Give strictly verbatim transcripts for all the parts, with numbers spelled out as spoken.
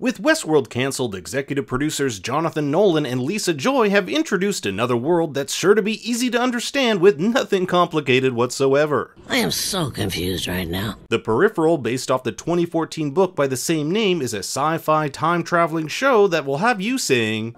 With Westworld cancelled, executive producers Jonathan Nolan and Lisa Joy have introduced another world that's sure to be easy to understand with nothing complicated whatsoever. I am so confused right now. The Peripheral, based off the twenty fourteen book by the same name, is a sci-fi time-traveling show that will have you saying,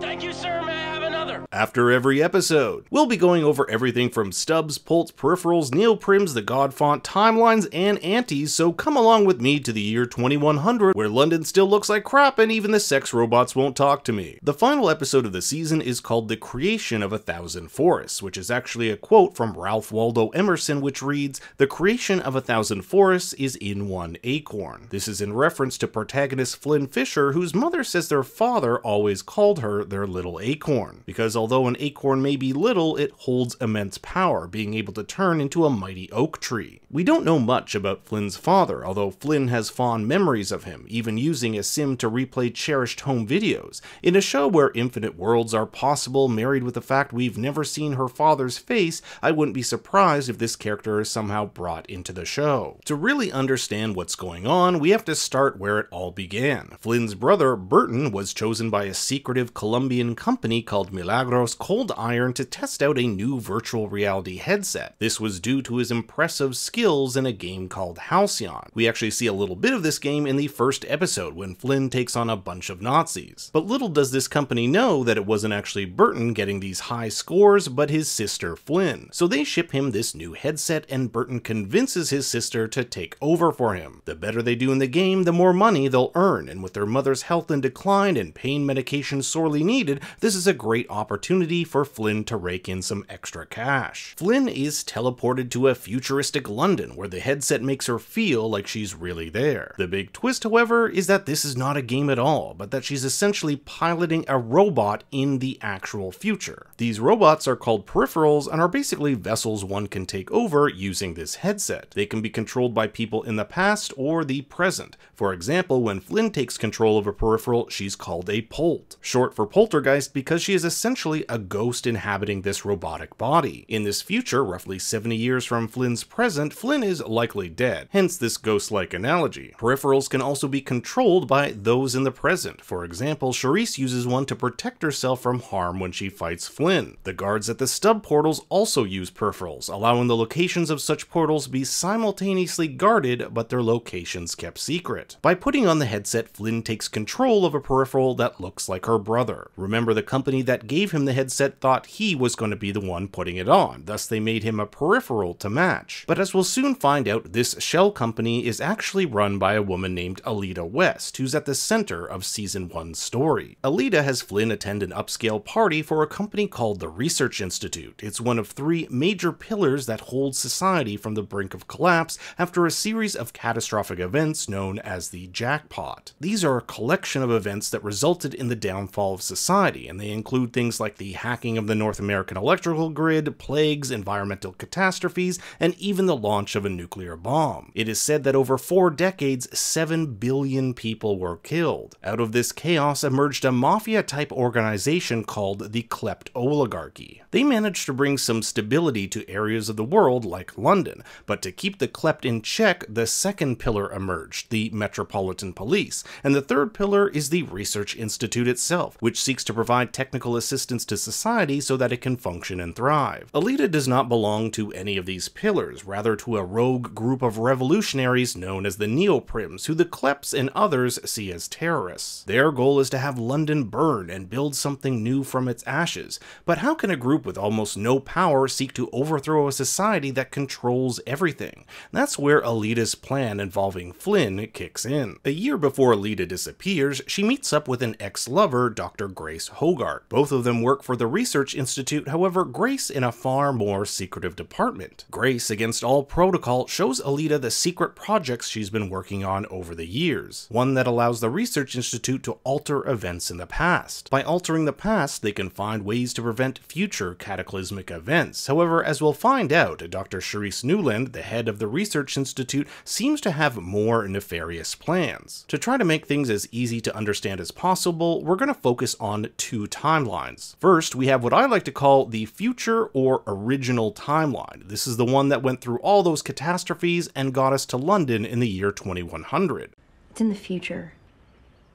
"Thank you, sir, may I have another?" after every episode. We'll be going over everything from stubs, pults, peripherals, neo-prims, the God Font, timelines, and antis, so come along with me to the year twenty-one hundred, where London still looks like crap and even the sex robots won't talk to me. The final episode of the season is called The Creation of a Thousand Forests, which is actually a quote from Ralph Waldo Emerson, which reads, "The creation of a thousand forests is in one acorn." This is in reference to protagonist Flynne Fisher, whose mother says their father always called her their little acorn, because although an acorn may be little, it holds immense power, being able to turn into a mighty oak tree. We don't know much about Flynne's father, although Flynne has fond memories of him, even using a sim to replay cherished home videos. In a show where infinite worlds are possible, married with the fact we've never seen her father's face, I wouldn't be surprised if this character is somehow brought into the show. To really understand what's going on, we have to start where it all began. Flynne's brother, Burton, was chosen by a secretive Colombian company called Milagro Cold Iron to test out a new virtual reality headset. This was due to his impressive skills in a game called Halcyon. We actually see a little bit of this game in the first episode when Flynne takes on a bunch of Nazis. But little does this company know that it wasn't actually Burton getting these high scores, but his sister Flynne. So they ship him this new headset and Burton convinces his sister to take over for him. The better they do in the game, the more money they'll earn, and with their mother's health in decline and pain medication sorely needed, this is a great opportunity for Flynne to rake in some extra cash. Flynne is teleported to a futuristic London where the headset makes her feel like she's really there. The big twist, however, is that this is not a game at all, but that she's essentially piloting a robot in the actual future. These robots are called peripherals and are basically vessels one can take over using this headset. They can be controlled by people in the past or the present. For example, when Flynne takes control of a peripheral, she's called a polt, short for poltergeist, because she is essentially a ghost inhabiting this robotic body. In this future, roughly seventy years from Flynne's present, Flynne is likely dead, hence this ghost-like analogy. Peripherals can also be controlled by those in the present. For example, Cherise uses one to protect herself from harm when she fights Flynne. The guards at the stub portals also use peripherals, allowing the locations of such portals to be simultaneously guarded, but their locations kept secret. By putting on the headset, Flynne takes control of a peripheral that looks like her brother. Remember, the company that gave him the headset thought he was going to be the one putting it on, thus they made him a peripheral to match. But as we'll soon find out, this shell company is actually run by a woman named Aelita West, who's at the center of Season one's story. Aelita has Flynne attend an upscale party for a company called the Research Institute. It's one of three major pillars that hold society from the brink of collapse after a series of catastrophic events known as the Jackpot. These are a collection of events that resulted in the downfall of society, and they include things like the hacking of the North American electrical grid, plagues, environmental catastrophes, and even the launch of a nuclear bomb. It is said that over four decades, seven billion people were killed. Out of this chaos emerged a mafia-type organization called the Klept Oligarchy. They managed to bring some stability to areas of the world like London, but to keep the Klept in check, the second pillar emerged, the Metropolitan Police, and the third pillar is the Research Institute itself, which seeks to provide technical assistance to society so that it can function and thrive. Aelita does not belong to any of these pillars, rather to a rogue group of revolutionaries known as the Neo-Prims, who the Klepts and others see as terrorists. Their goal is to have London burn and build something new from its ashes, but how can a group with almost no power seek to overthrow a society that controls everything? That's where Alita's plan involving Flynne kicks in. A year before Aelita disappears, she meets up with an ex-lover, Doctor Grace Hogarth. Both of them work for the Research Institute, however, Grace in a far more secretive department. Grace, against all protocol, shows Aelita the secret projects she's been working on over the years, one that allows the Research Institute to alter events in the past. By altering the past, they can find ways to prevent future cataclysmic events. However, as we'll find out, Doctor Cherise Nuland, the head of the Research Institute, seems to have more nefarious plans. To try to make things as easy to understand as possible, we're going to focus focus on two timelines. First, we have what I like to call the future or original timeline. This is the one that went through all those catastrophes and got us to London in the year twenty-one hundred. It's in the future.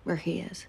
where he is.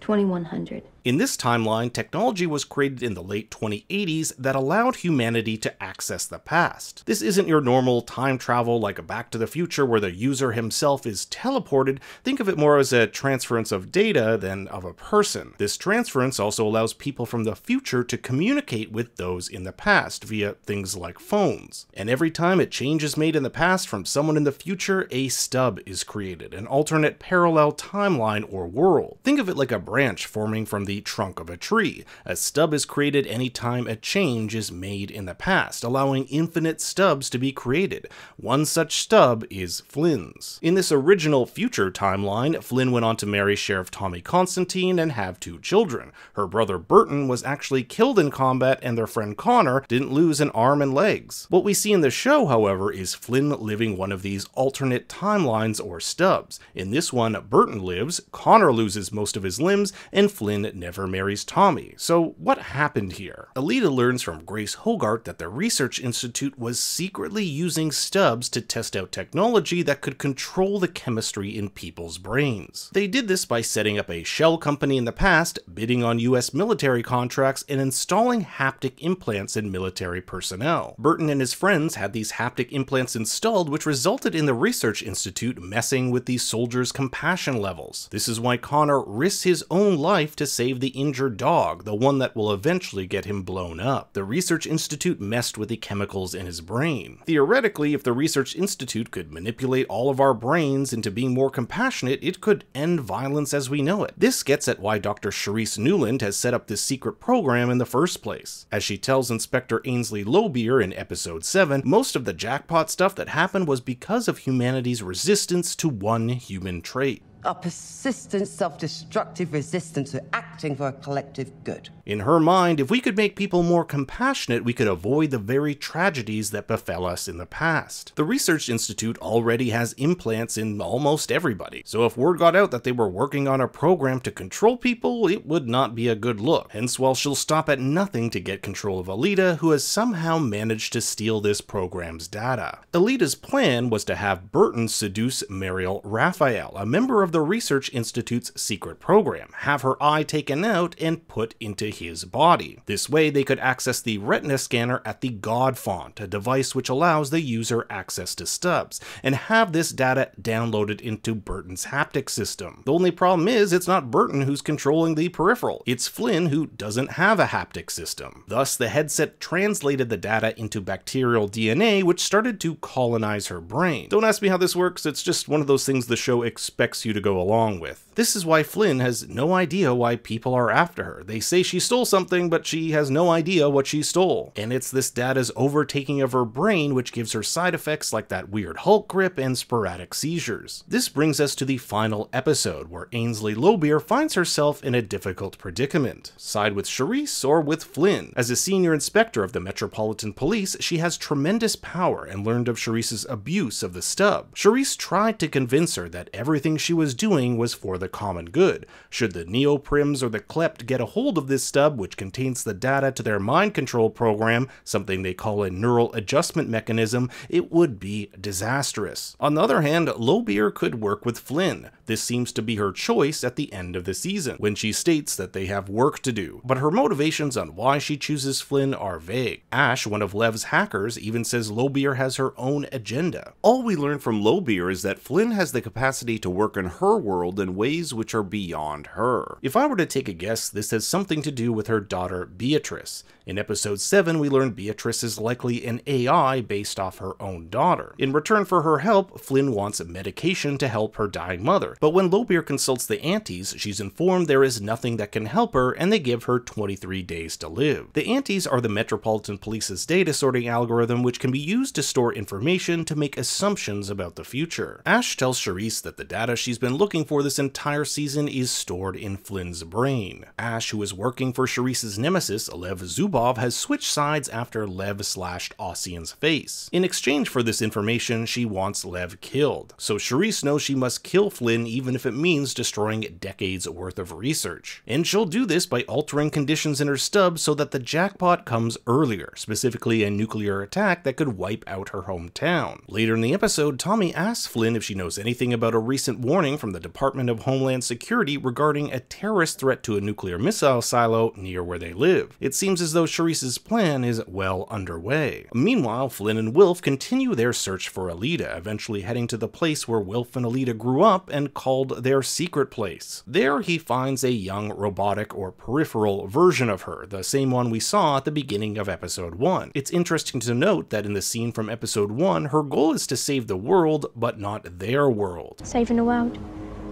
twenty-one hundred. In this timeline, technology was created in the late twenty eighties that allowed humanity to access the past. This isn't your normal time travel like a Back to the Future where the user himself is teleported. Think of it more as a transference of data than of a person. This transference also allows people from the future to communicate with those in the past via things like phones. And every time a change is made in the past from someone in the future, a stub is created, an alternate parallel timeline or world. Think of it like a branch forming from the trunk of a tree. A stub is created anytime a change is made in the past, allowing infinite stubs to be created. One such stub is Flynne's. In this original future timeline, Flynne went on to marry Sheriff Tommy Constantine and have two children. Her brother Burton was actually killed in combat, and their friend Connor didn't lose an arm and legs. What we see in the show, however, is Flynne living one of these alternate timelines or stubs. In this one, Burton lives, Connor loses most of his limbs, and Flynne never marries Tommy. So what happened here? Aelita learns from Grace Hogarth that the Research Institute was secretly using stubs to test out technology that could control the chemistry in people's brains. They did this by setting up a shell company in the past, bidding on U S military contracts, and installing haptic implants in military personnel. Burton and his friends had these haptic implants installed, which resulted in the Research Institute messing with these soldiers' compassion levels. This is why Connor risks his own life to save the injured dog, the one that will eventually get him blown up. The Research Institute messed with the chemicals in his brain. Theoretically, if the Research Institute could manipulate all of our brains into being more compassionate, it could end violence as we know it. This gets at why Doctor Cherise Nuland has set up this secret program in the first place. As she tells Inspector Ainsley Lowbeer in Episode seven, most of the Jackpot stuff that happened was because of humanity's resistance to one human trait. A persistent, self-destructive resistance to acting for a collective good. In her mind, if we could make people more compassionate, we could avoid the very tragedies that befell us in the past. The Research Institute already has implants in almost everybody, so if word got out that they were working on a program to control people, it would not be a good look. Hence, while she'll stop at nothing to get control of Aelita, who has somehow managed to steal this program's data. Alita's plan was to have Burton seduce Mariel Raphael, a member of the Research Institute's secret program, have her eye taken out and put into his body. This way they could access the retina scanner at the God Font, a device which allows the user access to stubs, and have this data downloaded into Burton's haptic system. The only problem is it's not Burton who's controlling the peripheral, it's Flynne who doesn't have a haptic system. Thus the headset translated the data into bacterial D N A, which started to colonize her brain. Don't ask me how this works, it's just one of those things the show expects you to go along with. This is why Flynne has no idea why people are after her. They say she stole something, but she has no idea what she stole. And it's this data's overtaking of her brain which gives her side effects like that weird Hulk grip and sporadic seizures. This brings us to the final episode, where Ainsley Lowbeer finds herself in a difficult predicament. Side with Cherise or with Flynne? As a senior inspector of the Metropolitan Police, she has tremendous power and learned of Cherise's abuse of the stub. Cherise tried to convince her that everything she was doing was for the common good. Should the Neo-Prims or the Klept get a hold of this stub, which contains the data to their mind control program, something they call a neural adjustment mechanism, it would be disastrous. On the other hand, Lowbeer could work with Flynne. This seems to be her choice at the end of the season, when she states that they have work to do, but her motivations on why she chooses Flynne are vague. Ash, one of Lev's hackers, even says Lowbeer has her own agenda. All we learn from Lowbeer is that Flynne has the capacity to work in her world in ways which are beyond her. If I were to take a guess, this has something to do with her daughter Beatrice. In episode seven, we learn Beatrice is likely an A I based off her own daughter. In return for her help, Flynne wants medication to help her dying mother, but when Lowbeer consults the Aunties, she's informed there is nothing that can help her, and they give her twenty-three days to live. The Aunties are the Metropolitan Police's data sorting algorithm, which can be used to store information to make assumptions about the future. Ash tells Cherise that the data she's been looking for this entire season is stored in Flynne's brain. Ash, who is working working for Cherise's nemesis, Lev Zubov, has switched sides after Lev slashed Ossian's face. In exchange for this information, she wants Lev killed, so Cherise knows she must kill Flynne even if it means destroying decades worth of research. And she'll do this by altering conditions in her stub so that the jackpot comes earlier, specifically a nuclear attack that could wipe out her hometown. Later in the episode, Tommy asks Flynne if she knows anything about a recent warning from the Department of Homeland Security regarding a terrorist threat to a nuclear missile silo near where they live. It seems as though Cherise's plan is well underway. Meanwhile, Flynne and Wilf continue their search for Aelita, eventually heading to the place where Wilf and Aelita grew up and called their secret place. There he finds a young robotic or peripheral version of her, the same one we saw at the beginning of episode one. It's interesting to note that in the scene from episode one, her goal is to save the world, but not their world. Saving the world.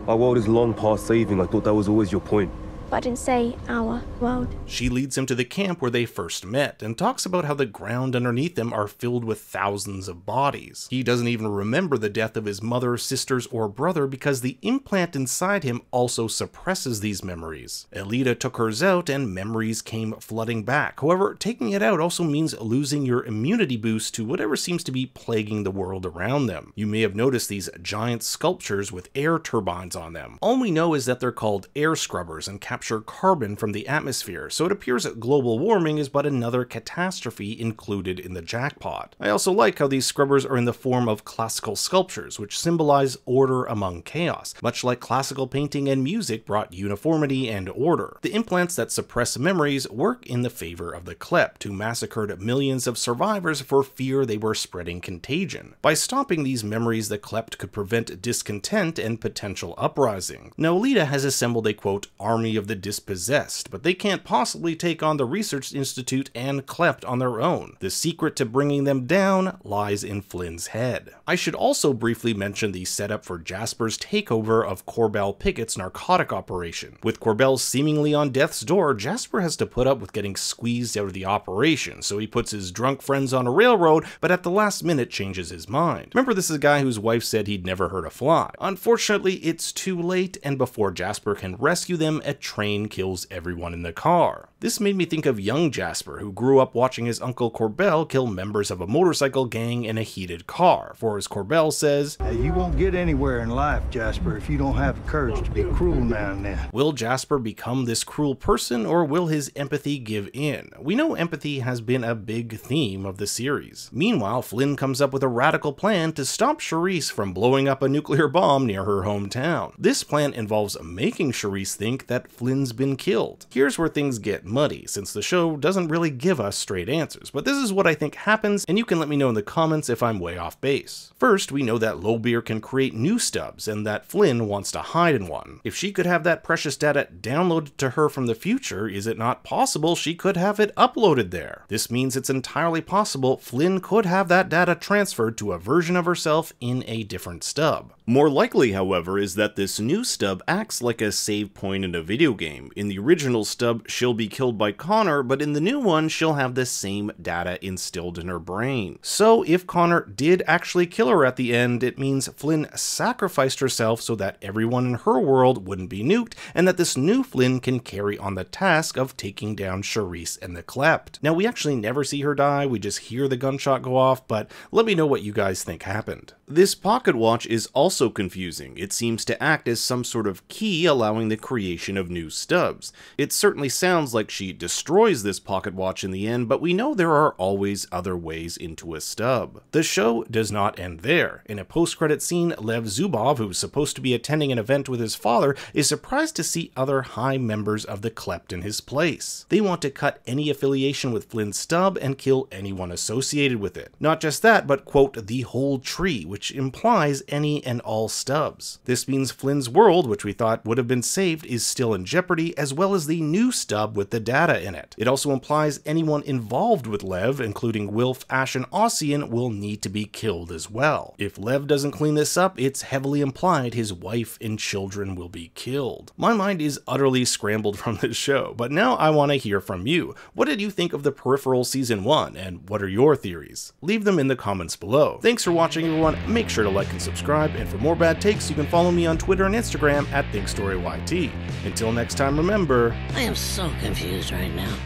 Our world is long past saving. I thought that was always your point. But I didn't say our world. She leads him to the camp where they first met, and talks about how the ground underneath them are filled with thousands of bodies. He doesn't even remember the death of his mother, sisters, or brother because the implant inside him also suppresses these memories. Aelita took hers out and memories came flooding back. However, taking it out also means losing your immunity boost to whatever seems to be plaguing the world around them. You may have noticed these giant sculptures with air turbines on them. All we know is that they're called air scrubbers and capture capture carbon from the atmosphere, so it appears that global warming is but another catastrophe included in the jackpot. I also like how these scrubbers are in the form of classical sculptures, which symbolize order among chaos, much like classical painting and music brought uniformity and order. The implants that suppress memories work in the favor of the Klept, who massacred millions of survivors for fear they were spreading contagion. By stopping these memories, the Klept could prevent discontent and potential uprising. Now, Aelita has assembled a quote, army of the dispossessed, but they can't possibly take on the Research Institute and Klept on their own. The secret to bringing them down lies in Flynne's head. I should also briefly mention the setup for Jasper's takeover of Corbell Pickett's narcotic operation. With Corbell seemingly on death's door, Jasper has to put up with getting squeezed out of the operation, so he puts his drunk friends on a railroad, but at the last minute changes his mind. Remember, this is a guy whose wife said he'd never hurt a fly. Unfortunately, it's too late, and before Jasper can rescue them, a train kills everyone in the car. This made me think of young Jasper, who grew up watching his uncle Corbell kill members of a motorcycle gang in a heated car, for as Corbell says, "You won't get anywhere in life, Jasper, if you don't have the courage to be cruel now and then." Will Jasper become this cruel person, or will his empathy give in? We know empathy has been a big theme of the series. Meanwhile, Flynne comes up with a radical plan to stop Cherise from blowing up a nuclear bomb near her hometown. This plan involves making Cherise think that Flynne's been killed. Here's where things get muddy, since the show doesn't really give us straight answers, but this is what I think happens, and you can let me know in the comments if I'm way off base. First, we know that Lowbeer can create new stubs, and that Flynne wants to hide in one. If she could have that precious data downloaded to her from the future, is it not possible she could have it uploaded there? This means it's entirely possible Flynne could have that data transferred to a version of herself in a different stub. More likely, however, is that this new stub acts like a save point in a video game. In the original stub, she'll be killed by Connor, but in the new one, she'll have the same data instilled in her brain. So if Connor did actually kill her at the end, it means Flynne sacrificed herself so that everyone in her world wouldn't be nuked, and that this new Flynne can carry on the task of taking down Cherise and the Klept. Now, we actually never see her die, we just hear the gunshot go off, but let me know what you guys think happened. This pocket watch is also confusing. It seems to act as some sort of key allowing the creation of new new stubs. It certainly sounds like she destroys this pocket watch in the end, but we know there are always other ways into a stub. The show does not end there. In a post-credit scene, Lev Zubov, who's supposed to be attending an event with his father, is surprised to see other high members of the Klept in his place. They want to cut any affiliation with Flynne's stub and kill anyone associated with it. Not just that, but quote, the whole tree, which implies any and all stubs. This means Flynne's world, which we thought would have been saved, is still in in jeopardy, as well as the new stub with the data in it. It also implies anyone involved with Lev, including Wilf, Ash, and Ossian, will need to be killed as well. If Lev doesn't clean this up, it's heavily implied his wife and children will be killed. My mind is utterly scrambled from this show, but now I want to hear from you. What did you think of The Peripheral Season one, and what are your theories? Leave them in the comments below. Thanks for watching, everyone. Make sure to like and subscribe, and for more bad takes, you can follow me on Twitter and Instagram at Think Story Y T. Until next time, remember... I am so confused right now.